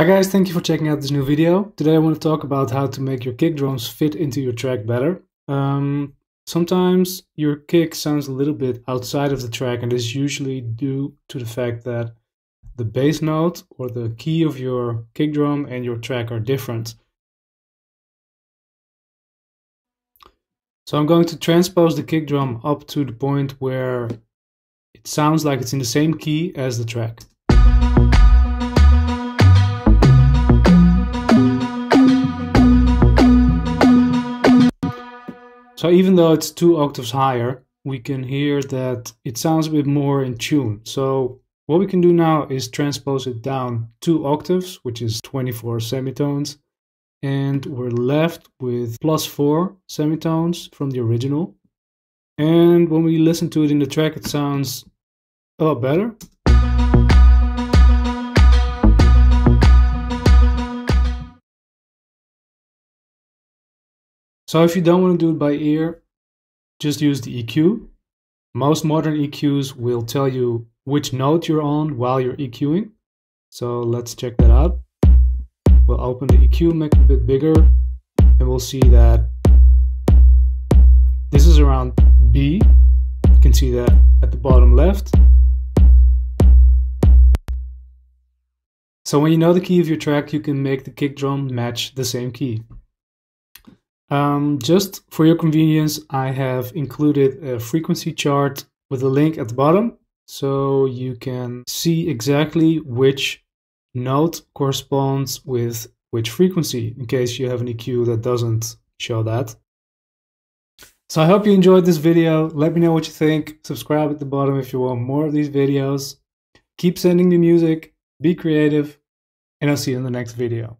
Hi guys, thank you for checking out this new video. Today I want to talk about how to make your kick drums fit into your track better. Sometimes your kick sounds a little bit outside of the track, and this is usually due to the fact that the bass note or the key of your kick drum and your track are different. So I'm going to transpose the kick drum up to the point where it sounds like it's in the same key as the track. So even though it's 2 octaves higher, we can hear that it sounds a bit more in tune. So what we can do now is transpose it down 2 octaves, which is 24 semitones. And we're left with +4 semitones from the original. And when we listen to it in the track, it sounds a lot better. So if you don't want to do it by ear, just use the EQ. Most modern EQs will tell you which note you're on while you're EQing. So let's check that out. We'll open the EQ, make it a bit bigger, and we'll see that this is around B. You can see that at the bottom left. So when you know the key of your track, you can make the kick drum match the same key. Just for your convenience, I have included a frequency chart with a link at the bottom, so you can see exactly which note corresponds with which frequency, in case you have an EQ that doesn't show that. So I hope you enjoyed this video. Let me know what you think. Subscribe at the bottom if you want more of these videos. Keep sending me music, be creative, and I'll see you in the next video.